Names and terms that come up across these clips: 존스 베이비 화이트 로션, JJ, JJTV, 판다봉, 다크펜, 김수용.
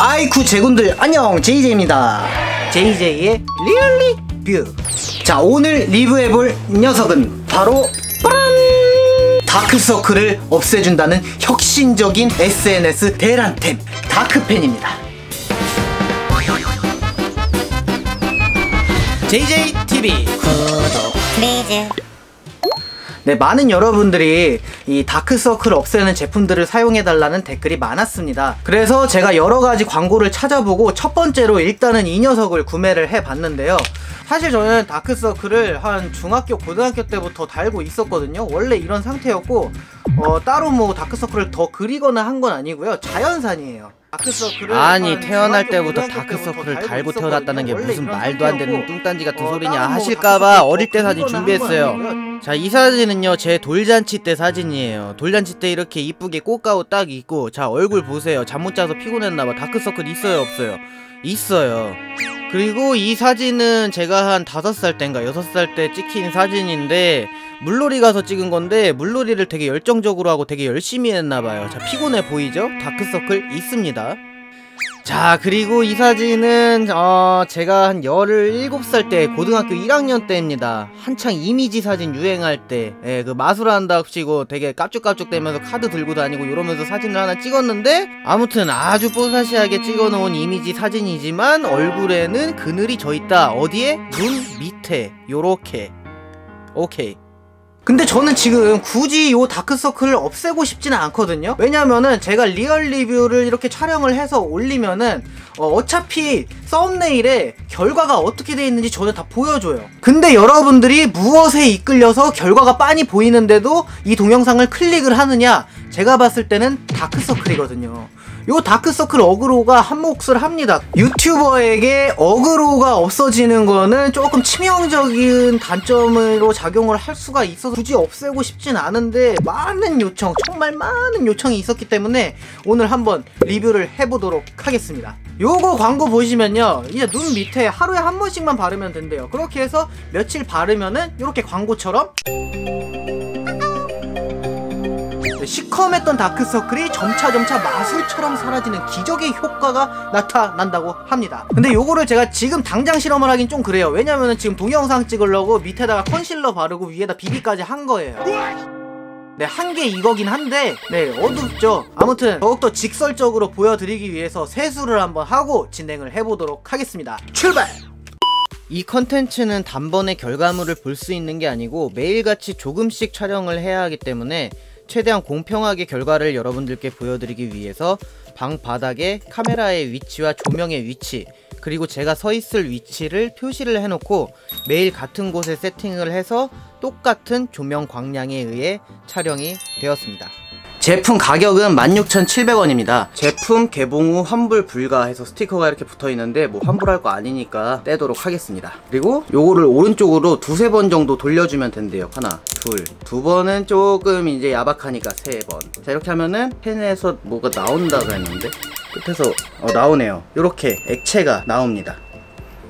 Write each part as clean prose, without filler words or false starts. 아이쿠 제군들 안녕, JJ입니다. JJ의 리얼리뷰. 자, 오늘 리뷰해볼 녀석은 바로 다크서클을 없애준다는 혁신적인 SNS 대란템 다크펜입니다. JJTV 구독 플리즈. 네, 많은 여러분들이 이 다크서클 없애는 제품들을 사용해달라는 댓글이 많았습니다. 그래서 제가 여러가지 광고를 찾아보고 첫 번째로 일단은 이 녀석을 구매를 해봤는데요. 사실 저는 다크서클을 한 중학교, 고등학교 때부터 달고 있었거든요. 원래 이런 상태였고 따로 뭐 다크서클을 더 그리거나 한 건 아니고요. 자연산이에요. 다크서클을 아니 태어날 때부터 다크서클을 달고 태어났다는 게 무슨 말도 안 되는 뚱딴지 같은 소리냐 하실까봐 어릴 때 사진 준비했어요. 자, 이 사진은요 제 돌잔치 때 사진이에요. 돌잔치 때 이렇게 이쁘게 꽃가옷 딱 입고, 자 얼굴 보세요. 잠 못 자서 피곤했나봐. 다크서클 있어요 없어요? 있어요. 그리고 이 사진은 제가 한 5살 때인가 6살 때 찍힌 사진인데 물놀이 가서 찍은 건데 물놀이를 되게 열정적으로 하고 되게 열심히 했나봐요. 자, 피곤해 보이죠? 다크서클 있습니다. 자, 그리고 이 사진은 제가 한 17살 때 고등학교 1학년 때입니다. 한창 이미지 사진 유행할 때, 예, 그 마술한답시고 되게 깝죽깝죽 대면서 카드 들고 다니고 이러면서 사진을 하나 찍었는데, 아무튼 아주 뽀사시하게 찍어놓은 이미지 사진이지만 얼굴에는 그늘이 져있다. 어디에? 눈 밑에 요렇게. 오케이. 근데 저는 지금 굳이 요 다크서클을 없애고 싶지는 않거든요. 왜냐면은 제가 리얼 리뷰를 이렇게 촬영을 해서 올리면은 어차피 썸네일에 결과가 어떻게 돼 있는지 저는 다 보여줘요. 근데 여러분들이 무엇에 이끌려서 결과가 빤히 보이는데도 이 동영상을 클릭을 하느냐? 제가 봤을 때는 다크서클이거든요. 요 다크서클 어그로가 한몫을 합니다. 유튜버에게 어그로가 없어지는 거는 조금 치명적인 단점으로 작용을 할 수가 있어서 굳이 없애고 싶진 않은데 많은 요청, 정말 많은 요청이 있었기 때문에 오늘 한번 리뷰를 해보도록 하겠습니다. 요거 광고 보시면요, 이제 눈 밑에 하루에 한 번씩만 바르면 된대요. 그렇게 해서 며칠 바르면은 요렇게 광고처럼 시커맸던 다크서클이 점차점차 마술처럼 사라지는 기적의 효과가 나타난다고 합니다. 근데 요거를 제가 지금 당장 실험을 하긴 좀 그래요. 왜냐면은 지금 동영상 찍으려고 밑에다가 컨실러 바르고 위에다 비비까지 한 거예요. 네, 한 개 이거긴 한데 네, 어둡죠. 아무튼 더욱더 직설적으로 보여드리기 위해서 세수를 한번 하고 진행을 해보도록 하겠습니다. 출발! 이 컨텐츠는 단번에 결과물을 볼 수 있는 게 아니고 매일같이 조금씩 촬영을 해야 하기 때문에 최대한 공평하게 결과를 여러분들께 보여드리기 위해서 방 바닥에 카메라의 위치와 조명의 위치, 그리고 제가 서 있을 위치를 표시를 해놓고 매일 같은 곳에 세팅을 해서 똑같은 조명 광량에 의해 촬영이 되었습니다. 제품 가격은 16,700원입니다. 제품 개봉 후 환불 불가 해서 스티커가 이렇게 붙어있는데 뭐 환불할 거 아니니까 떼도록 하겠습니다. 그리고 요거를 오른쪽으로 두세 번 정도 돌려주면 된대요. 하나, 둘, 두 번은 조금 이제 야박하니까 세 번. 자, 이렇게 하면은 펜에서 뭐가 나온다고 했는데 끝에서 나오네요. 요렇게 액체가 나옵니다.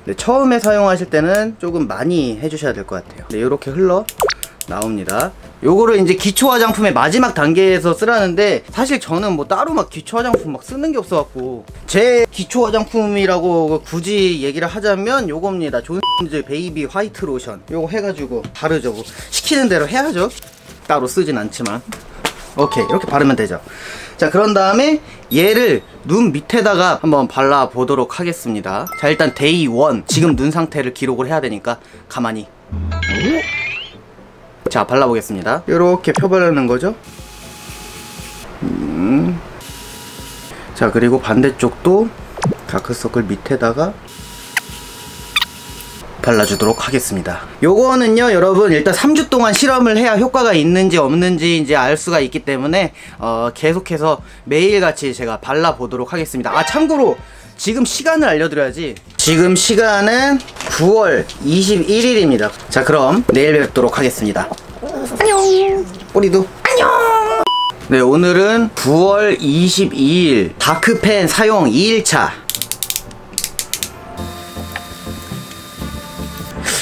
네, 처음에 사용하실 때는 조금 많이 해주셔야 될 것 같아요. 네, 요렇게 흘러 나옵니다. 요거를 이제 기초 화장품의 마지막 단계에서 쓰라는데 사실 저는 뭐 따로 막 기초 화장품 막 쓰는 게 없어갖고 제 기초 화장품이라고 굳이 얘기를 하자면 요겁니다. 존스 베이비 화이트 로션. 요거 해가지고 바르죠. 뭐 시키는 대로 해야죠. 따로 쓰진 않지만 오케이, 이렇게 바르면 되죠. 자, 그런 다음에 얘를 눈 밑에다가 한번 발라보도록 하겠습니다. 자, 일단 데이 1 지금 눈 상태를 기록을 해야 되니까 가만히, 자, 발라보겠습니다. 요렇게 펴바르는 거죠. 자, 그리고 반대쪽도 다크서클 밑에다가 발라주도록 하겠습니다. 요거는요 여러분 일단 3주 동안 실험을 해야 효과가 있는지 없는지 이제 알 수가 있기 때문에 계속해서 매일같이 제가 발라보도록 하겠습니다. 아, 참고로 지금 시간을 알려드려야지. 지금 시간은 9월 21일입니다. 자, 그럼 내일 뵙도록 하겠습니다. 안녕. 뿌리도 안녕. 네, 오늘은 9월 22일 다크펜 사용 2일차.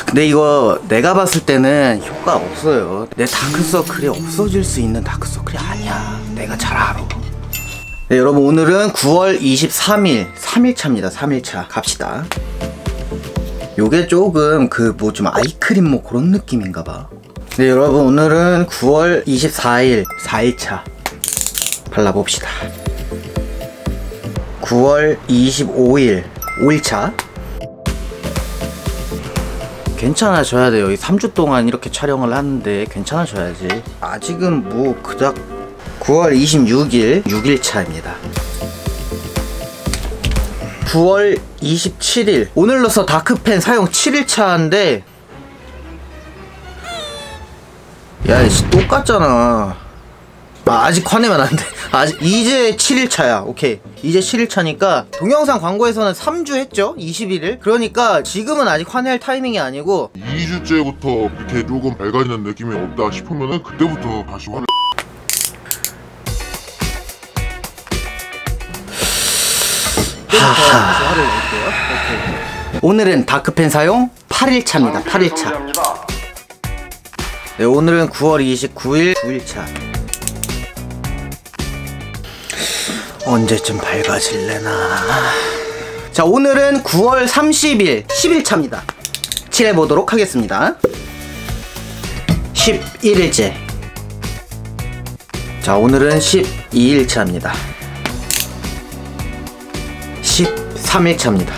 근데 이거 내가 봤을 때는 효과 없어요. 내 다크서클이 없어질 수 있는 다크서클이 아니야. 내가 잘 알아. 네, 여러분 오늘은 9월 23일 3일차입니다. 3일차 갑시다. 요게 조금 그 뭐 좀 아이크림 뭐 그런 느낌인가봐. 네, 여러분 오늘은 9월 24일 4일차 발라봅시다. 9월 25일 5일차. 괜찮아져야 돼요. 3주 동안 이렇게 촬영을 하는데 괜찮아져야지. 아직은 뭐 그닥. 9월 26일 6일차입니다 9월 27일 오늘로서 다크펜 사용 7일차인데 야 이씨 똑같잖아. 아직 화내면 안돼. 아직 이제 7일차야. 오케이, 이제 7일차니까 동영상 광고에서는 3주 했죠? 21일? 그러니까 지금은 아직 화낼 타이밍이 아니고 2주째부터 이렇게 조금 밝아지는 느낌이 없다 싶으면은 그때부터 다시 화를. 화를 낼게요. 오케이. 오늘은 다크펜 사용 8일차입니다. 8일차. 네, 오늘은 9월 29일 9일차. 언제쯤 밝아질래나. 자, 오늘은 9월 30일 10일차입니다 칠해보도록 하겠습니다. 11일째. 자, 오늘은 12일차입니다 13일차입니다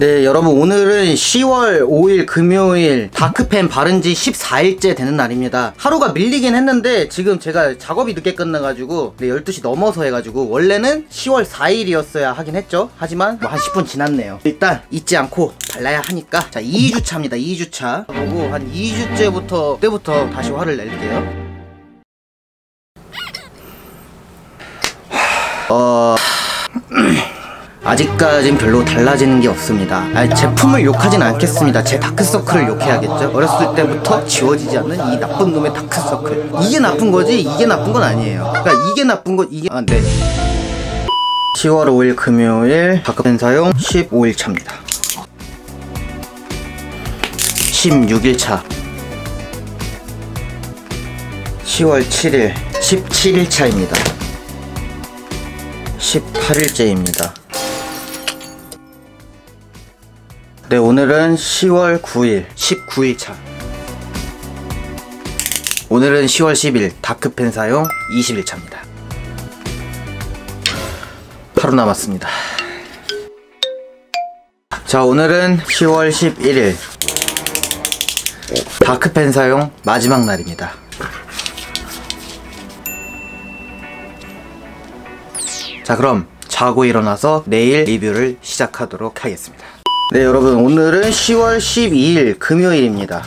네, 여러분 오늘은 10월 5일 금요일 다크펜 바른지 14일째 되는 날입니다. 하루가 밀리긴 했는데 지금 제가 작업이 늦게 끝나가지고 12시 넘어서 해가지고 원래는 10월 4일이었어야 하긴 했죠. 하지만 뭐 한 10분 지났네요. 일단 잊지 않고 발라야 하니까. 자, 2주차입니다 2주차. 그리고 한 2주째부터 그때부터 다시 화를 낼게요. 아직까진 별로 달라지는 게 없습니다. 아니, 제품을 욕하진 않겠습니다. 제 다크서클을 욕해야겠죠. 어렸을 때부터 지워지지 않는 이 나쁜 놈의 다크서클. 이게 나쁜 거지? 이게 나쁜 건 아니에요. 그러니까 이게 나쁜 건 이게... 아, 네. 10월 5일 금요일 다크펜 사용 15일차입니다 16일차. 10월 7일 17일차입니다 18일째입니다 네, 오늘은 10월 9일 19일차. 오늘은 10월 10일 다크펜 사용 20일차입니다 8호 남았습니다. 자, 오늘은 10월 11일 다크펜 사용 마지막 날입니다. 자, 그럼 자고 일어나서 내일 리뷰를 시작하도록 하겠습니다. 네, 여러분 오늘은 10월 12일 금요일입니다.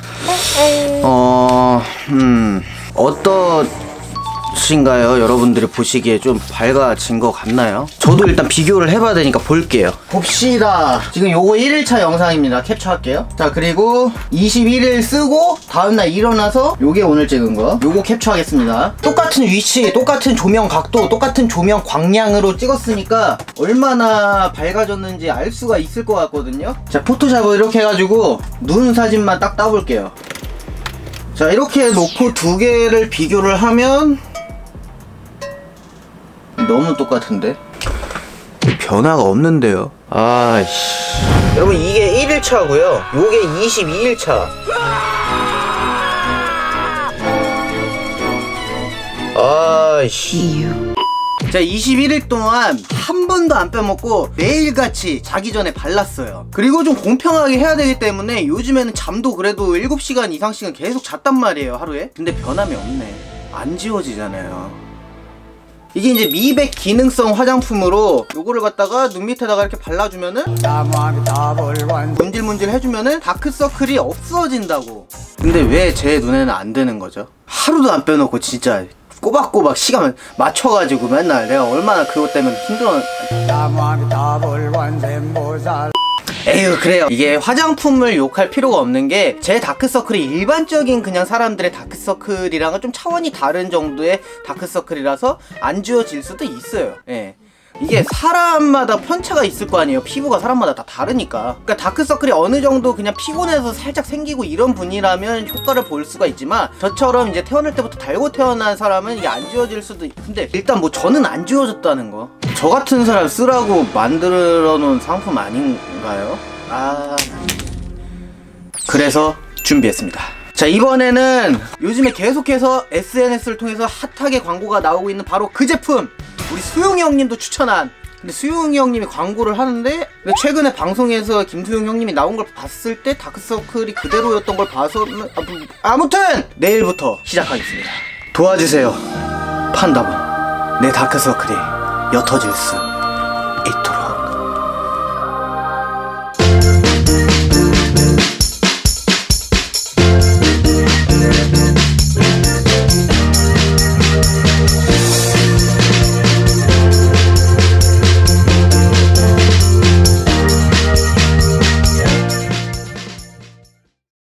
어떠신가요? 여러분들이 보시기에 좀 밝아진 것 같나요? 저도 일단 비교를 해봐야 되니까 볼게요. 봅시다. 지금 요거 1일차 영상입니다. 캡처할게요. 자, 그리고 21일 쓰고 다음날 일어나서 요게 오늘 찍은 거 요거 캡처하겠습니다. 똑같은 위치, 똑같은 조명 각도, 똑같은 조명 광량으로 찍었으니까 얼마나 밝아졌는지 알 수가 있을 것 같거든요. 자, 포토샵을 이렇게 해가지고 눈 사진만 딱 따볼게요. 자, 이렇게 놓고 두 개를 비교를 하면 너무 똑같은데? 변화가 없는데요? 아이씨. 여러분 이게 1일차고요 요게 22일차. 아이씨. 자, 21일 동안 한 번도 안 빼먹고 매일같이 자기 전에 발랐어요. 그리고 좀 공평하게 해야 되기 때문에 요즘에는 잠도 그래도 7시간 이상씩은 계속 잤단 말이에요, 하루에. 근데 변함이 없네. 안 지워지잖아요. 이게 이제 미백 기능성 화장품으로 요거를 갖다가 눈 밑에다가 이렇게 발라주면은 문질문질 해주면은 다크서클이 없어진다고. 근데 왜 제 눈에는 안 되는 거죠? 하루도 안 빼놓고 진짜 꼬박꼬박 시간 맞춰가지고 맨날 내가 얼마나 그것 때문에 힘들어. 에휴, 그래요. 이게 화장품을 욕할 필요가 없는 게 제 다크서클이 일반적인 그냥 사람들의 다크서클이랑은 좀 차원이 다른 정도의 다크서클이라서 안 지워질 수도 있어요. 예. 이게 사람마다 편차가 있을 거 아니에요. 피부가 사람마다 다 다르니까. 그러니까 다크서클이 어느 정도 그냥 피곤해서 살짝 생기고 이런 분이라면 효과를 볼 수가 있지만, 저처럼 이제 태어날 때부터 달고 태어난 사람은 이게 안 지워질 수도 있는데, 일단 뭐 저는 안 지워졌다는 거, 저 같은 사람 쓰라고 만들어 놓은 상품 아닌가요? 그래서 준비했습니다. 자, 이번에는 요즘에 계속해서 SNS를 통해서 핫하게 광고가 나오고 있는 바로 그 제품! 우리 수용이 형님도 추천한, 근데 수용이 형님이 광고를 하는데, 근데 최근에 방송에서 김수용 형님이 나온 걸 봤을 때 다크서클이 그대로였던 걸 봐서 아무튼! 내일부터 시작하겠습니다. 도와주세요. 판다봉. 내 다크서클이 옅어질 수 있도록.